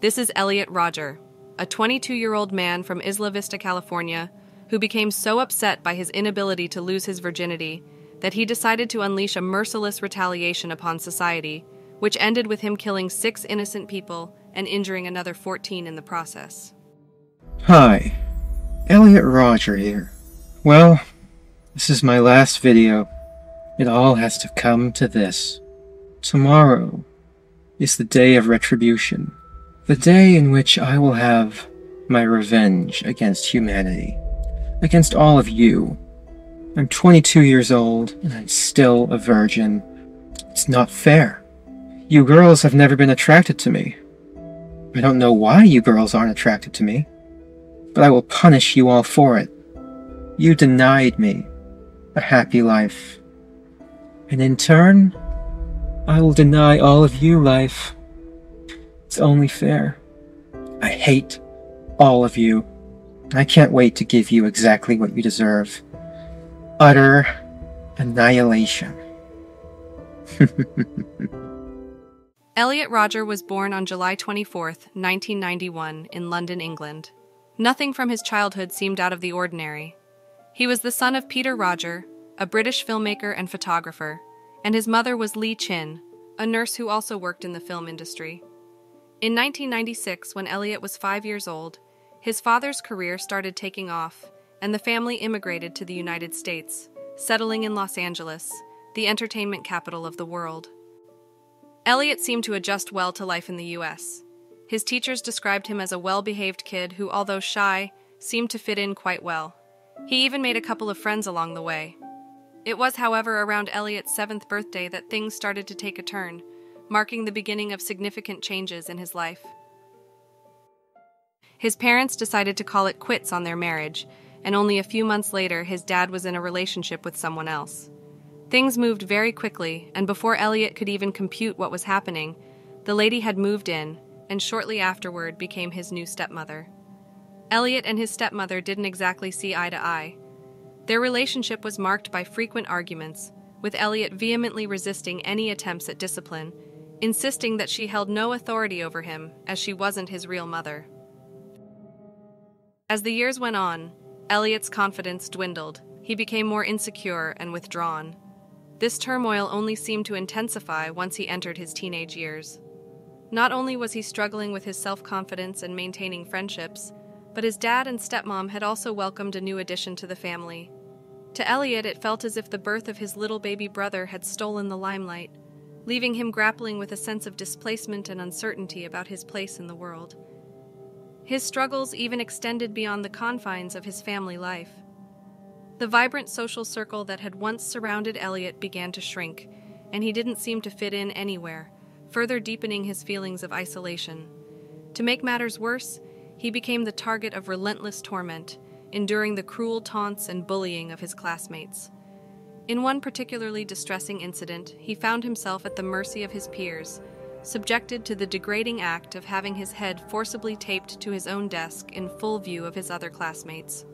This is Elliot Rodger, a 22-year-old man from Isla Vista, California, who became so upset by his inability to lose his virginity that he decided to unleash a merciless retaliation upon society, which ended with him killing 6 innocent people and injuring another 14 in the process. Hi, Elliot Rodger here. Well, this is my last video. It all has to come to this. Tomorrow is the day of retribution, the day in which I will have my revenge against humanity, against all of you. I'm 22 years old, and I'm still a virgin. It's not fair. You girls have never been attracted to me. I don't know why you girls aren't attracted to me, but I will punish you all for it. You denied me a happy life, and in turn, I will deny all of you life. It's only fair. I hate all of you. I can't wait to give you exactly what you deserve. Utter annihilation. Elliot Rodger was born on July 24, 1991, in London, England. Nothing from his childhood seemed out of the ordinary. He was the son of Peter Rodger, a British filmmaker and photographer, and his mother was Lee Chin, a nurse who also worked in the film industry. In 1996, when Elliot was 5 years old, his father's career started taking off, and the family immigrated to the United States, settling in Los Angeles, the entertainment capital of the world. Elliot seemed to adjust well to life in the U.S. His teachers described him as a well-behaved kid who, although shy, seemed to fit in quite well. He even made a couple of friends along the way. It was, however, around Elliot's 7th birthday that things started to take a turn, marking the beginning of significant changes in his life. His parents decided to call it quits on their marriage, and only a few months later, his dad was in a relationship with someone else. Things moved very quickly, and before Elliot could even compute what was happening, the lady had moved in, and shortly afterward became his new stepmother. Elliot and his stepmother didn't exactly see eye to eye. Their relationship was marked by frequent arguments, with Elliot vehemently resisting any attempts at discipline, insisting that she held no authority over him, as she wasn't his real mother. As the years went on, Elliot's confidence dwindled. He became more insecure and withdrawn. This turmoil only seemed to intensify once he entered his teenage years. Not only was he struggling with his self-confidence and maintaining friendships, but his dad and stepmom had also welcomed a new addition to the family. To Elliot, it felt as if the birth of his little baby brother had stolen the limelight, leaving him grappling with a sense of displacement and uncertainty about his place in the world. His struggles even extended beyond the confines of his family life. The vibrant social circle that had once surrounded Elliot began to shrink, and he didn't seem to fit in anywhere, further deepening his feelings of isolation. To make matters worse, he became the target of relentless torment, enduring the cruel taunts and bullying of his classmates. In one particularly distressing incident, he found himself at the mercy of his peers, subjected to the degrading act of having his head forcibly taped to his own desk in full view of his other classmates.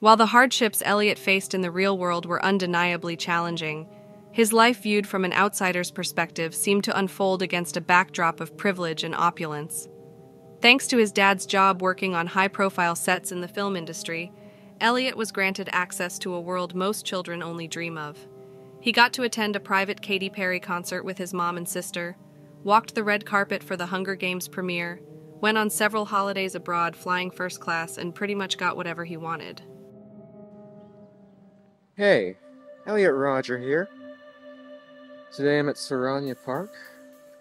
While the hardships Elliot faced in the real world were undeniably challenging, his life viewed from an outsider's perspective seemed to unfold against a backdrop of privilege and opulence. Thanks to his dad's job working on high-profile sets in the film industry, Elliot was granted access to a world most children only dream of. He got to attend a private Katy Perry concert with his mom and sister, walked the red carpet for the Hunger Games premiere, went on several holidays abroad flying first class, and pretty much got whatever he wanted. Hey, Elliot Rodger here. Today I'm at Saranya Park.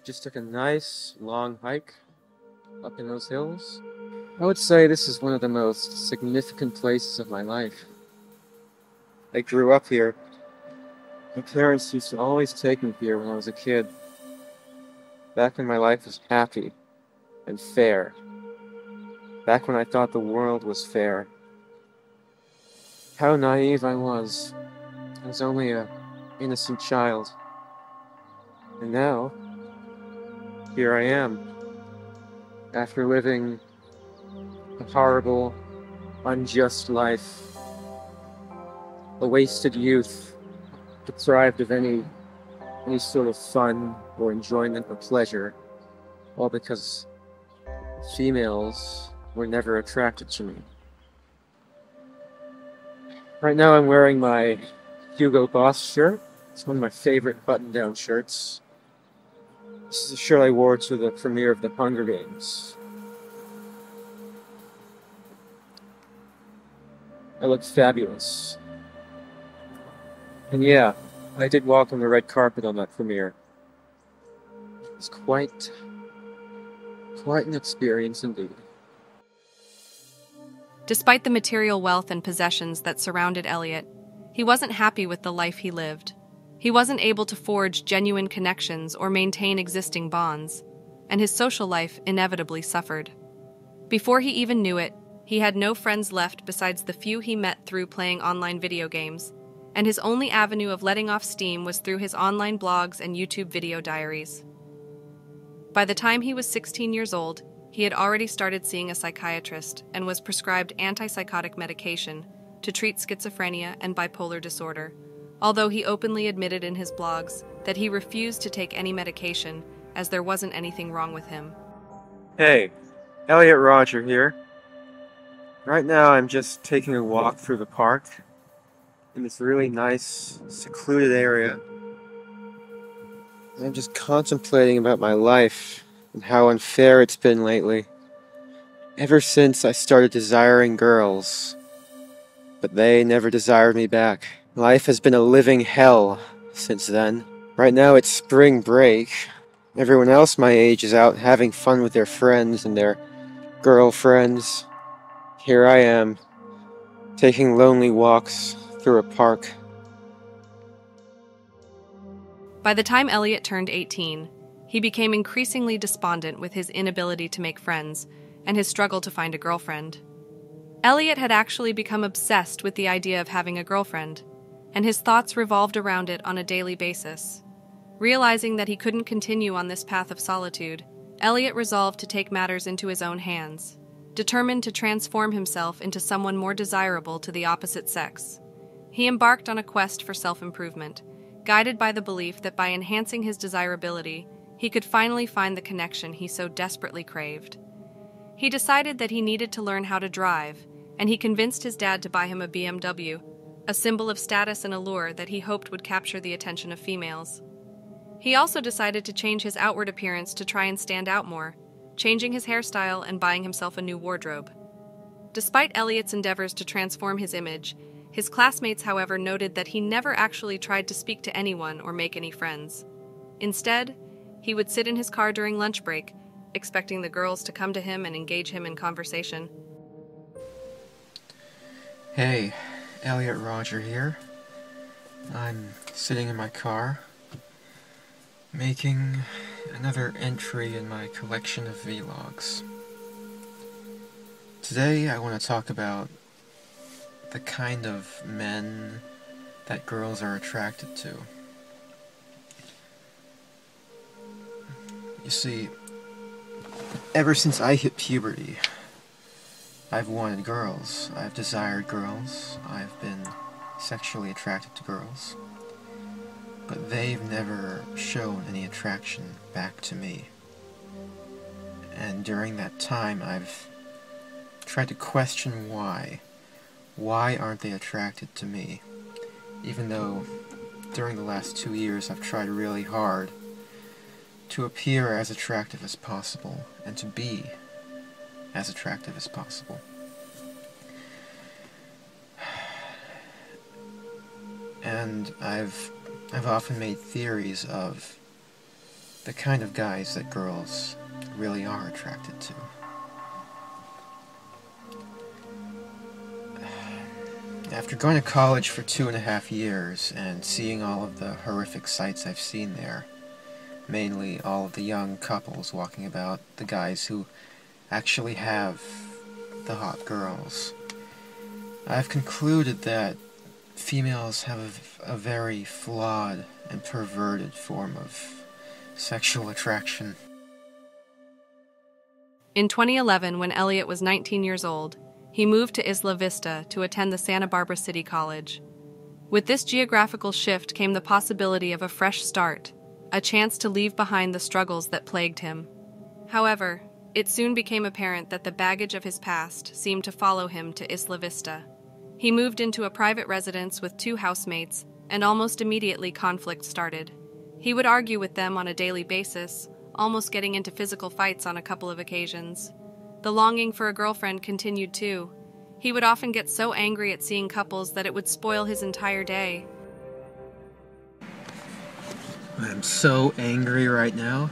Just took a nice, long hike up in those hills. I would say this is one of the most significant places of my life. I grew up here. My parents used to always take me here when I was a kid. Back when my life was happy and fair. Back when I thought the world was fair. How naive I was. I was only an innocent child. And now, here I am. After living a horrible, unjust life. A wasted youth. Deprived of any sort of fun or enjoyment or pleasure. Well, because females were never attracted to me. Right now I'm wearing my Hugo Boss shirt. It's one of my favorite button-down shirts. This is a shirt I wore to the premiere of the Hunger Games. I look fabulous. And yeah, I did walk on the red carpet on that premiere. It's quite an experience indeed. Despite the material wealth and possessions that surrounded Elliot, he wasn't happy with the life he lived. He wasn't able to forge genuine connections or maintain existing bonds, and his social life inevitably suffered. Before he even knew it, he had no friends left besides the few he met through playing online video games, and his only avenue of letting off steam was through his online blogs and YouTube video diaries. By the time he was 16 years old, he had already started seeing a psychiatrist and was prescribed antipsychotic medication to treat schizophrenia and bipolar disorder, although he openly admitted in his blogs that he refused to take any medication as there wasn't anything wrong with him. Hey, Elliot Rodger here. Right now I'm just taking a walk through the park in this really nice, secluded area. I'm just contemplating about my life and how unfair it's been lately. Ever since I started desiring girls, but they never desired me back. Life has been a living hell since then. Right now it's spring break. Everyone else my age is out having fun with their friends and their girlfriends. Here I am, taking lonely walks through a park. By the time Elliot turned 18, he became increasingly despondent with his inability to make friends and his struggle to find a girlfriend. Elliot had actually become obsessed with the idea of having a girlfriend, and his thoughts revolved around it on a daily basis. Realizing that he couldn't continue on this path of solitude, Elliot resolved to take matters into his own hands, determined to transform himself into someone more desirable to the opposite sex. He embarked on a quest for self-improvement, guided by the belief that by enhancing his desirability, he could finally find the connection he so desperately craved. He decided that he needed to learn how to drive, and he convinced his dad to buy him a BMW, a symbol of status and allure that he hoped would capture the attention of females. He also decided to change his outward appearance to try and stand out more, changing his hairstyle and buying himself a new wardrobe. Despite Elliot's endeavors to transform his image, his classmates, however, noted that he never actually tried to speak to anyone or make any friends. Instead, he would sit in his car during lunch break, expecting the girls to come to him and engage him in conversation. Hey, Elliot Rodger here. I'm sitting in my car, making another entry in my collection of vlogs. Today I want to talk about the kind of men that girls are attracted to. You see, ever since I hit puberty, I've wanted girls, I've desired girls, I've been sexually attracted to girls, but they've never shown any attraction back to me. And during that time, I've tried to question why. Why aren't they attracted to me? Even though during the last 2 years I've tried really hard to appear as attractive as possible and to be as attractive as possible. And I've often made theories of the kind of guys that girls really are attracted to. After going to college for 2.5 years and seeing all of the horrific sights I've seen there, mainly all of the young couples walking about, the guys who actually have the hot girls, I've concluded that females have a very flawed and perverted form of sexual attraction. In 2011, when Elliot was 19 years old, he moved to Isla Vista to attend the Santa Barbara City College. With this geographical shift came the possibility of a fresh start, a chance to leave behind the struggles that plagued him. However, it soon became apparent that the baggage of his past seemed to follow him to Isla Vista. He moved into a private residence with two housemates, and almost immediately conflict started. He would argue with them on a daily basis, almost getting into physical fights on a couple of occasions. The longing for a girlfriend continued too. He would often get so angry at seeing couples that it would spoil his entire day. I'm so angry right now.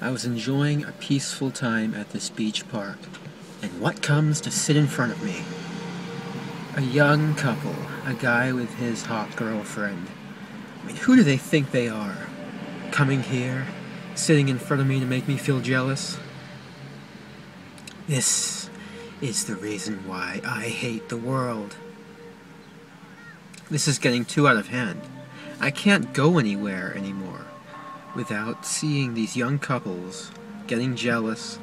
I was enjoying a peaceful time at this beach park, and what comes to sit in front of me? A young couple, a guy with his hot girlfriend. I mean, who do they think they are? Coming here, sitting in front of me to make me feel jealous? This is the reason why I hate the world. This is getting too out of hand. I can't go anywhere anymore without seeing these young couples getting jealous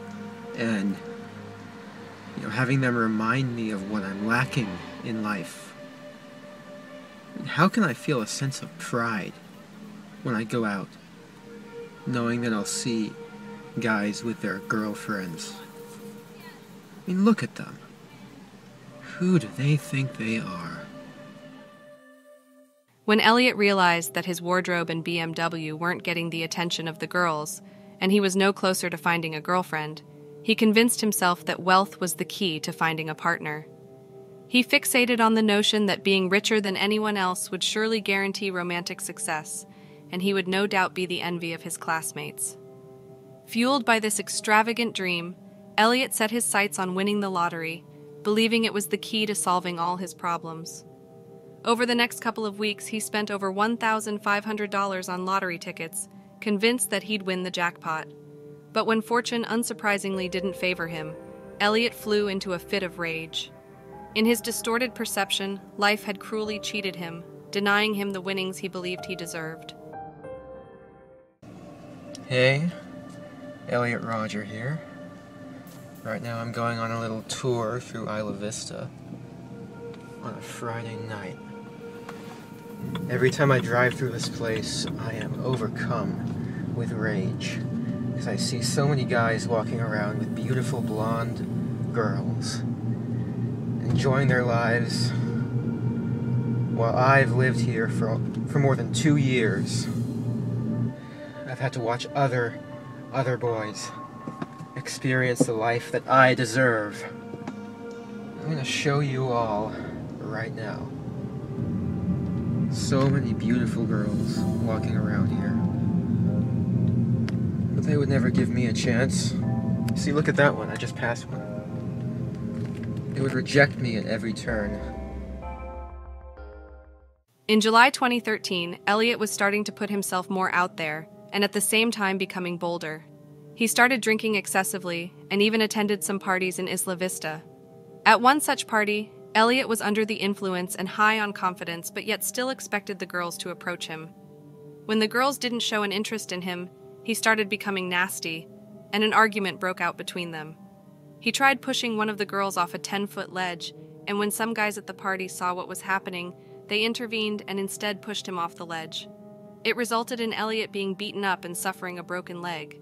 and, you know, having them remind me of what I'm lacking in life. And how can I feel a sense of pride when I go out, knowing that I'll see guys with their girlfriends? I mean, look at them. Who do they think they are? When Elliot realized that his wardrobe and BMW weren't getting the attention of the girls, and he was no closer to finding a girlfriend, he convinced himself that wealth was the key to finding a partner. He fixated on the notion that being richer than anyone else would surely guarantee romantic success, and he would no doubt be the envy of his classmates. Fueled by this extravagant dream, Elliot set his sights on winning the lottery, believing it was the key to solving all his problems. Over the next couple of weeks, he spent over $1,500 on lottery tickets, convinced that he'd win the jackpot. But when fortune unsurprisingly didn't favor him, Elliot flew into a fit of rage. In his distorted perception, life had cruelly cheated him, denying him the winnings he believed he deserved. Hey, Elliot Rodger here. Right now I'm going on a little tour through Isla Vista on a Friday night. Every time I drive through this place, I am overcome with rage, because I see so many guys walking around with beautiful blonde girls, enjoying their lives, while I've lived here for more than 2 years. I've had to watch other boys experience the life that I deserve. I'm gonna show you all right now. So many beautiful girls walking around here. But they would never give me a chance. See, look at that one. I just passed one. They would reject me at every turn. In July 2013, Elliot was starting to put himself more out there, and at the same time becoming bolder. He started drinking excessively, and even attended some parties in Isla Vista. At one such party, Elliot was under the influence and high on confidence, but yet still expected the girls to approach him. When the girls didn't show an interest in him, he started becoming nasty, and an argument broke out between them. He tried pushing one of the girls off a 10-foot ledge, and when some guys at the party saw what was happening, they intervened and instead pushed him off the ledge. It resulted in Elliot being beaten up and suffering a broken leg.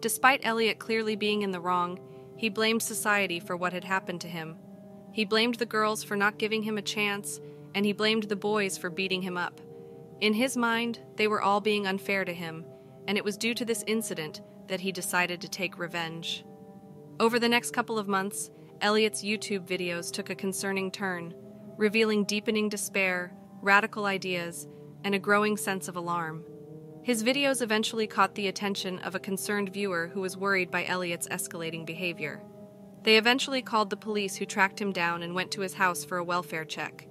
Despite Elliot clearly being in the wrong, he blamed society for what had happened to him. He blamed the girls for not giving him a chance, and he blamed the boys for beating him up. In his mind, they were all being unfair to him, and it was due to this incident that he decided to take revenge. Over the next couple of months, Elliot's YouTube videos took a concerning turn, revealing deepening despair, radical ideas, and a growing sense of alarm. His videos eventually caught the attention of a concerned viewer who was worried by Elliot's escalating behavior. They eventually called the police, who tracked him down and went to his house for a welfare check.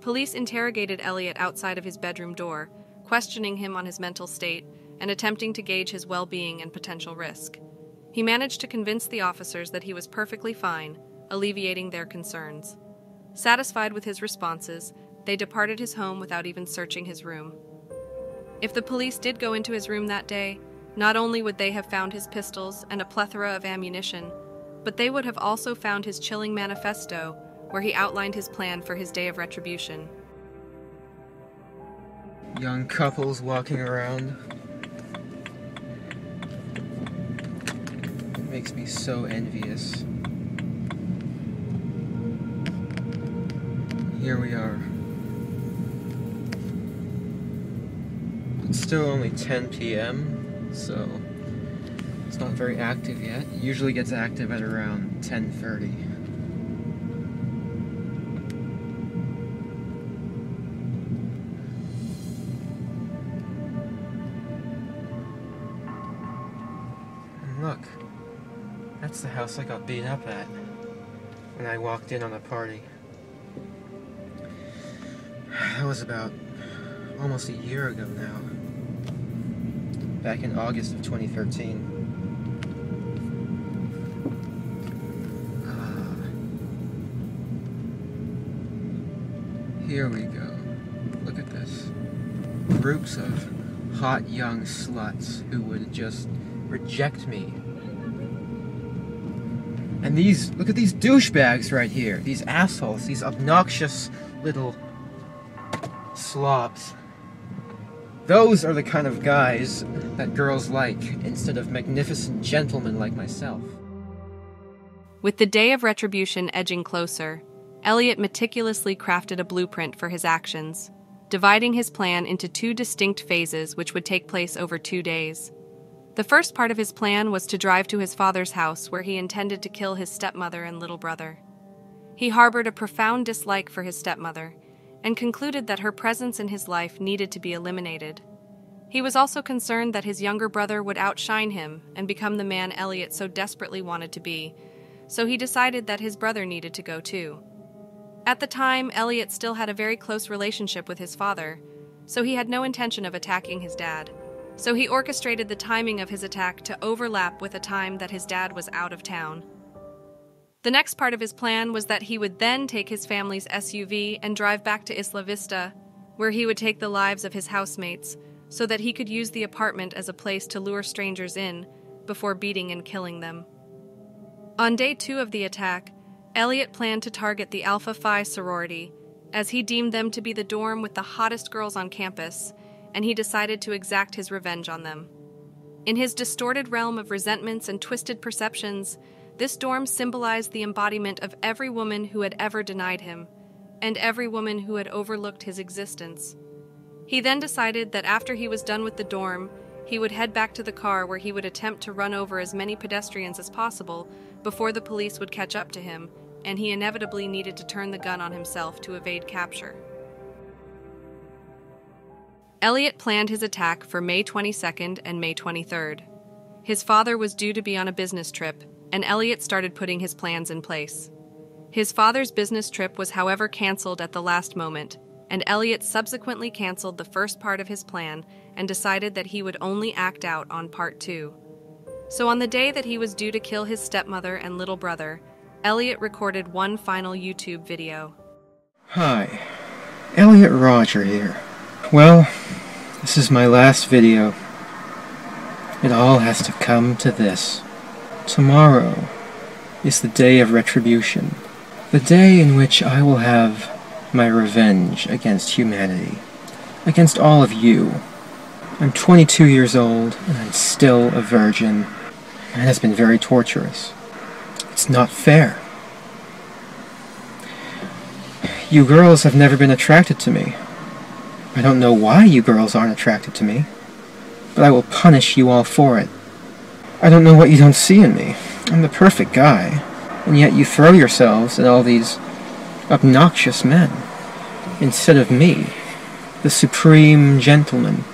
Police interrogated Elliot outside of his bedroom door, questioning him on his mental state and attempting to gauge his well-being and potential risk. He managed to convince the officers that he was perfectly fine, alleviating their concerns. Satisfied with his responses, they departed his home without even searching his room. If the police did go into his room that day, not only would they have found his pistols and a plethora of ammunition, but they would have also found his chilling manifesto, where he outlined his plan for his day of retribution. Young couples walking around. makes me so envious. Here we are. It's still only 10 p.m., so it's not very active yet. It usually gets active at around 10:30. Look, that's the house I got beat up at when I walked in on the party. That was about almost a year ago now, back in August of 2013. Here we go. Look at this. Groups of hot young sluts who would just reject me. And these, look at these douchebags right here. These assholes, these obnoxious little slobs. Those are the kind of guys that girls like instead of magnificent gentlemen like myself. With the day of retribution edging closer, Elliot meticulously crafted a blueprint for his actions, dividing his plan into two distinct phases which would take place over 2 days. The first part of his plan was to drive to his father's house where he intended to kill his stepmother and little brother. He harbored a profound dislike for his stepmother and concluded that her presence in his life needed to be eliminated. He was also concerned that his younger brother would outshine him and become the man Elliot so desperately wanted to be, so he decided that his brother needed to go too. At the time, Elliot still had a very close relationship with his father, so he had no intention of attacking his dad. So he orchestrated the timing of his attack to overlap with a time that his dad was out of town. The next part of his plan was that he would then take his family's SUV and drive back to Isla Vista, where he would take the lives of his housemates, so that he could use the apartment as a place to lure strangers in, before beating and killing them. On day 2 of the attack, Elliot planned to target the Alpha Phi sorority, as he deemed them to be the dorm with the hottest girls on campus, and he decided to exact his revenge on them. In his distorted realm of resentments and twisted perceptions, this dorm symbolized the embodiment of every woman who had ever denied him, and every woman who had overlooked his existence. He then decided that after he was done with the dorm, he would head back to the car where he would attempt to run over as many pedestrians as possible before the police would catch up to him, and he inevitably needed to turn the gun on himself to evade capture. Elliot planned his attack for May 22nd and May 23rd. His father was due to be on a business trip, and Elliot started putting his plans in place. His father's business trip was, however, canceled at the last moment, and Elliot subsequently canceled the first part of his plan and decided that he would only act out on part 2. So on the day that he was due to kill his stepmother and little brother, Elliot recorded one final YouTube video. Hi, Elliot Rodger here. Well, this is my last video. It all has to come to this. Tomorrow is the day of retribution. The day in which I will have my revenge against humanity. Against all of you. I'm 22 years old, and I'm still a virgin. It has been very torturous. It's not fair. You girls have never been attracted to me. I don't know why you girls aren't attracted to me, but I will punish you all for it. I don't know what you don't see in me. I'm the perfect guy, and yet you throw yourselves at all these obnoxious men, instead of me, the supreme gentleman.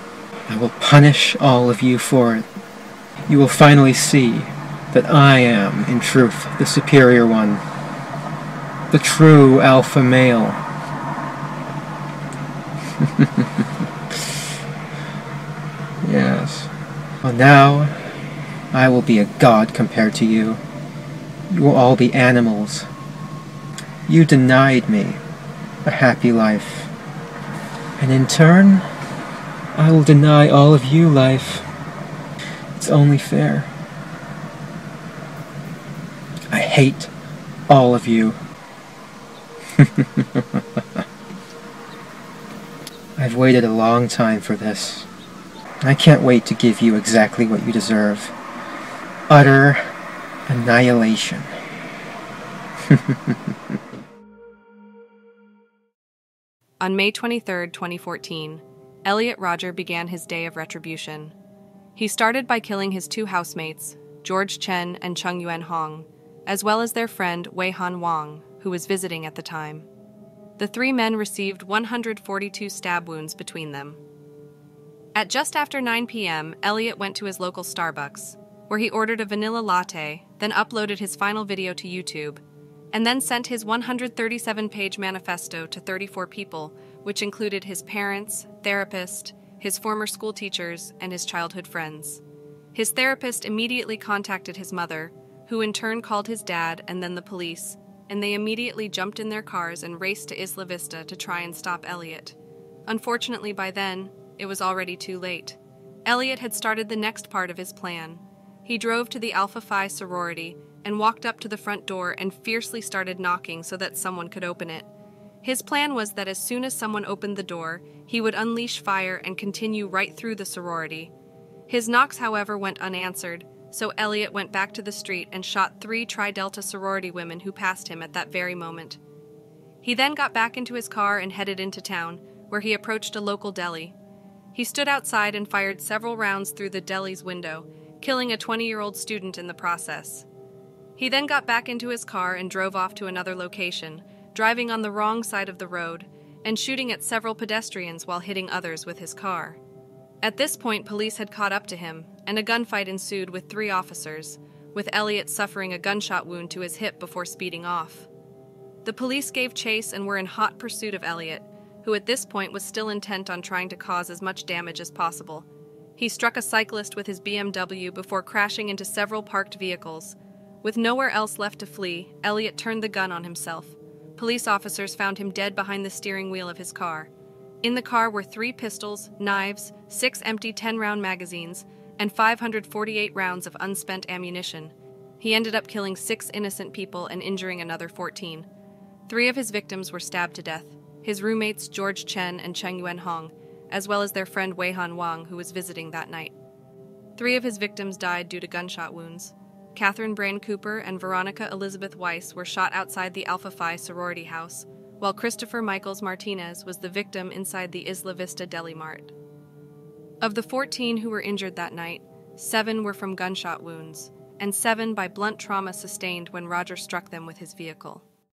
I will punish all of you for it. You will finally see that I am, in truth, the superior one, the true alpha male. Yes. Well, now I will be a god compared to you. You will all be animals. You denied me a happy life. And in turn, I will deny all of you life. It's only fair. I hate all of you. I've waited a long time for this. I can't wait to give you exactly what you deserve. Utter Annihilation. On May 23, 2014, Elliot Rodger began his day of retribution. He started by killing his two housemates, George Chen and Cheng Yuan Hong, as well as their friend Weihan Wang, who was visiting at the time. The three men received 142 stab wounds between them. At just after 9 p.m., Elliot went to his local Starbucks, where he ordered a vanilla latte, then uploaded his final video to YouTube, and then sent his 137-page manifesto to 34 people, which included his parents, therapist, his former school teachers, and his childhood friends. His therapist immediately contacted his mother, who in turn called his dad and then the police, and they immediately jumped in their cars and raced to Isla Vista to try and stop Elliot. Unfortunately, by then, it was already too late. Elliot had started the next part of his plan. He drove to the Alpha Phi sorority and walked up to the front door and fiercely started knocking so that someone could open it. His plan was that as soon as someone opened the door, he would unleash fire and continue right through the sorority. His knocks, however, went unanswered, so Elliot went back to the street and shot three Tri-Delta sorority women who passed him at that very moment. He then got back into his car and headed into town, where he approached a local deli. He stood outside and fired several rounds through the deli's window, killing a 20-year-old student in the process. He then got back into his car and drove off to another location, driving on the wrong side of the road, and shooting at several pedestrians while hitting others with his car. At this point, police had caught up to him, and a gunfight ensued with three officers, with Elliot suffering a gunshot wound to his hip before speeding off. The police gave chase and were in hot pursuit of Elliot, who at this point was still intent on trying to cause as much damage as possible. He struck a cyclist with his BMW before crashing into several parked vehicles. With nowhere else left to flee, Elliot turned the gun on himself. Police officers found him dead behind the steering wheel of his car. In the car were three pistols, knives, six empty 10-round magazines, and 548 rounds of unspent ammunition. He ended up killing six innocent people and injuring another 14. Three of his victims were stabbed to death, his roommates George Chen and Cheng Yuan Hong, as well as their friend Weihan Wang, who was visiting that night. Three of his victims died due to gunshot wounds. Katherine Breann Cooper and Veronica Elizabeth Weiss were shot outside the Alpha Phi sorority house, while Christopher Michaels Martinez was the victim inside the Isla Vista Deli Mart. Of the 14 who were injured that night, 7 were from gunshot wounds, and 7 by blunt trauma sustained when Rodger struck them with his vehicle.